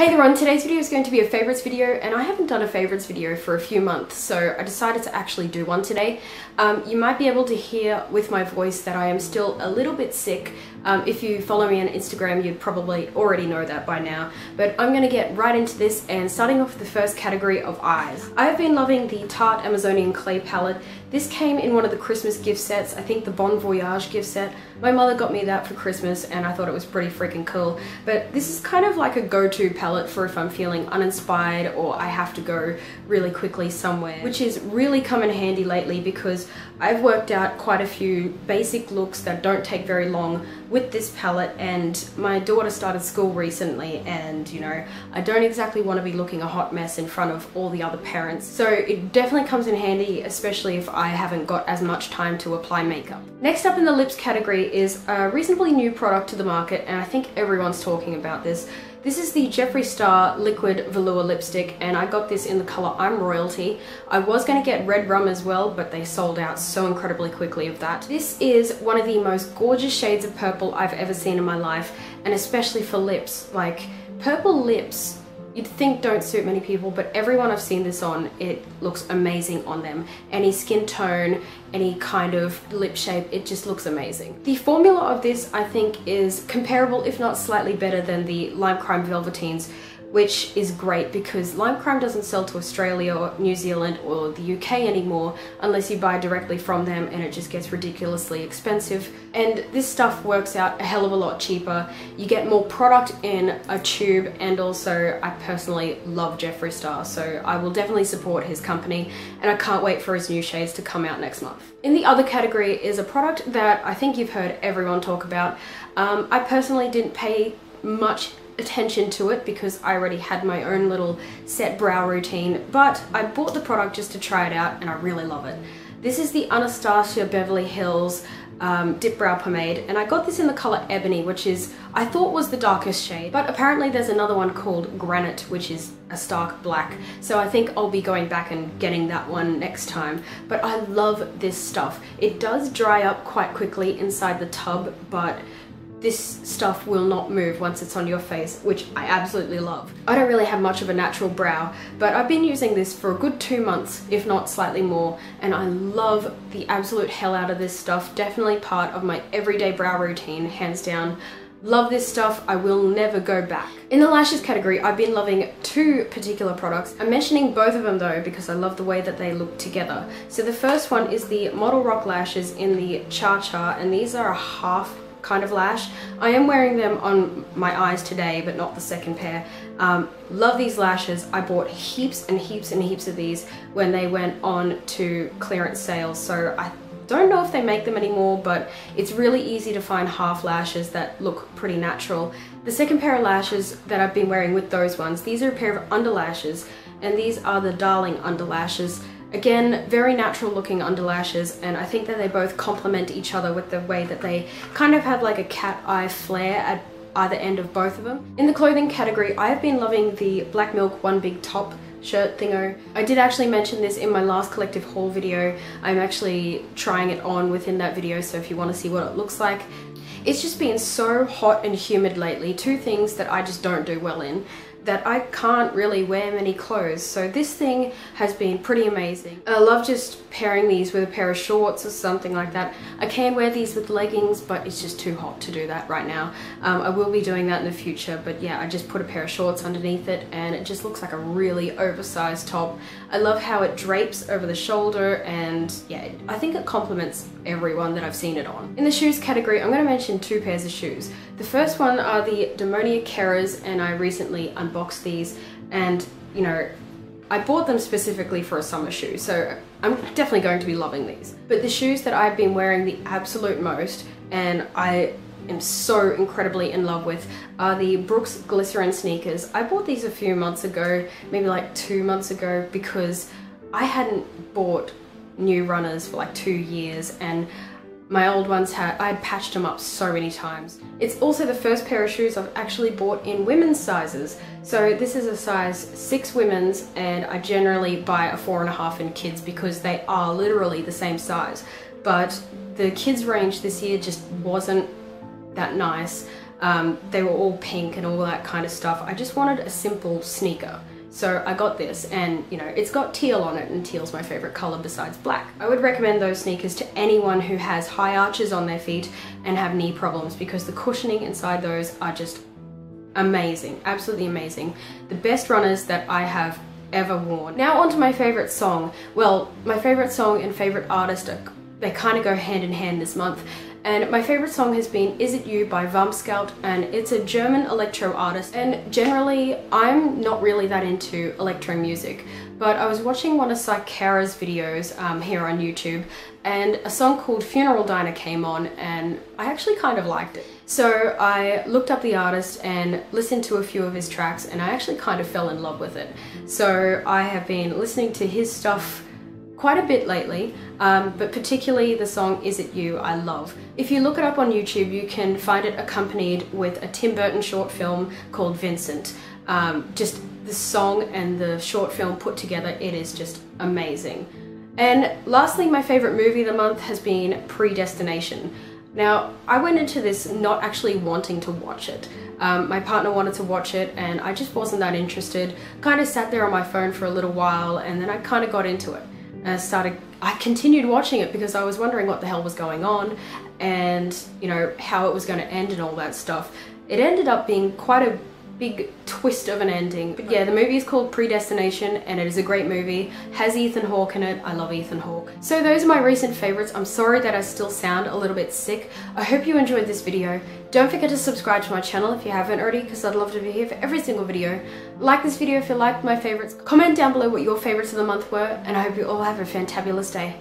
Hey everyone, today's video is going to be a favorites video, and I haven't done a favorites video for a few months, so I decided to actually do one today. You might be able to hear with my voice that I am still a little bit sick. If you follow me on Instagram, you'd probably already know that by now, but I'm going to get right into this, and starting off with the first category of eyes. I've been loving the Tarte Amazonian Clay palette. This came in one of the Christmas gift sets, I think the Bon Voyage gift set. My mother got me that for Christmas and I thought it was pretty freaking cool. But this is kind of like a go-to palette for if I'm feeling uninspired or I have to go really quickly somewhere, which is really come in handy lately because I've worked out quite a few basic looks that don't take very long with this palette, and my daughter started school recently and, you know, I don't exactly want to be looking a hot mess in front of all the other parents. So it definitely comes in handy, especially if I haven't got as much time to apply makeup. Next up in the lips category is a reasonably new product to the market, and I think everyone's talking about this. This is the Jeffree Star Liquid Velour Lipstick, and I got this in the colour I'm Royalty. I was going to get Red Rum as well, but they sold out so incredibly quickly of that. This is one of the most gorgeous shades of purple I've ever seen in my life, and especially for lips. Like, purple lips you'd think don't suit many people, but everyone I've seen this on, it looks amazing on them. Any skin tone, any kind of lip shape, it just looks amazing. The formula of this, I think, is comparable, if not slightly better than the Lime Crime Velveteens, which is great because Lime Crime doesn't sell to Australia or New Zealand or the UK anymore unless you buy directly from them, and it just gets ridiculously expensive. And this stuff works out a hell of a lot cheaper. You get more product in a tube, and also I personally love Jeffree Star, so I will definitely support his company, and I can't wait for his new shades to come out next month. In the other category is a product that I think you've heard everyone talk about. I personally didn't pay much attention to it because I already had my own little set brow routine, but I bought the product just to try it out and I really love it. This is the Anastasia Beverly Hills Dip Brow Pomade, and I got this in the colour Ebony, which is, I thought was the darkest shade, but apparently there's another one called Granite, which is a stark black, so I think I'll be going back and getting that one next time. But I love this stuff. It does dry up quite quickly inside the tub, but this stuff will not move once it's on your face, which I absolutely love. I don't really have much of a natural brow, but I've been using this for a good 2 months, if not slightly more, and I love the absolute hell out of this stuff. Definitely part of my everyday brow routine, hands down. Love this stuff, I will never go back. In the lashes category, I've been loving two particular products. I'm mentioning both of them though because I love the way that they look together. So the first one is the Model Rock Lashes in the Cha Cha, and these are a half kind of lash. I am wearing them on my eyes today, but not the second pair. Love these lashes. I bought heaps and heaps and heaps of these when they went on to clearance sales, so I don't know if they make them anymore, but it's really easy to find half lashes that look pretty natural. The second pair of lashes that I've been wearing with those ones, these are a pair of underlashes, and these are the Darling underlashes. Again, very natural looking underlashes, and I think that they both complement each other with the way that they kind of have like a cat eye flare at either end of both of them. In the clothing category, I've been loving the Black Milk One Big Top shirt thingo. I did actually mention this in my last collective haul video. I'm actually trying it on within that video, so if you want to see what it looks like. It's just been so hot and humid lately, two things that I just don't do well in, that I can't really wear many clothes, so this thing has been pretty amazing. I love just pairing these with a pair of shorts or something like that. I can wear these with leggings, but it's just too hot to do that right now. I will be doing that in the future, but yeah, I just put a pair of shorts underneath it and it just looks like a really oversized top. I love how it drapes over the shoulder, and yeah, I think it complements everyone that I've seen it on. In the shoes category, I'm going to mention two pairs of shoes. The first one are the Demonia Kera's, and I recently unboxed these, and you know, I bought them specifically for a summer shoe, so I'm definitely going to be loving these. But the shoes that I've been wearing the absolute most, and I am so incredibly in love with, are the Brooks Glycerin sneakers. I bought these a few months ago, maybe like 2 months ago, because I hadn't bought new runners for like 2 years, and my old ones I'd patched them up so many times. It's also the first pair of shoes I've actually bought in women's sizes. So this is a size 6 women's, and I generally buy a 4.5 in kids because they are literally the same size. But the kids range this year just wasn't that nice. They were all pink and all that kind of stuff. I just wanted a simple sneaker. So I got this, and you know, it's got teal on it, and teal's my favorite color besides black. I would recommend those sneakers to anyone who has high arches on their feet and have knee problems, because the cushioning inside those are just amazing, absolutely amazing. The best runners that I have ever worn. Now onto my favorite song. Well, my favorite song and favorite artist, they kind of go hand in hand this month. And my favorite song has been Is It You by Wumpscut, and it's a German electro artist. And generally, I'm not really that into electro music, but I was watching one of Kera's videos here on YouTube, and a song called Funeral Diner came on, and I actually kind of liked it. So I looked up the artist and listened to a few of his tracks, and I actually kind of fell in love with it. So I have been listening to his stuff quite a bit lately, but particularly the song Is It You I love. If you look it up on YouTube, you can find it accompanied with a Tim Burton short film called Vincent. Just the song and the short film put together, it is just amazing. And lastly, my favorite movie of the month has been Predestination. Now, I went into this not actually wanting to watch it. My partner wanted to watch it, and I just wasn't that interested. Kind of sat there on my phone for a little while, and then I kind of got into it. I continued watching it because I was wondering what the hell was going on, and you know, how it was going to end and all that stuff. It ended up being quite a big twist of an ending. But yeah, the movie is called Predestination, and it is a great movie. Has Ethan Hawke in it. I love Ethan Hawke. So those are my recent favorites. I'm sorry that I still sound a little bit sick. I hope you enjoyed this video. Don't forget to subscribe to my channel if you haven't already, because I'd love to be here for every single video. Like this video if you liked my favorites. Comment down below what your favorites of the month were, and I hope you all have a fantabulous day.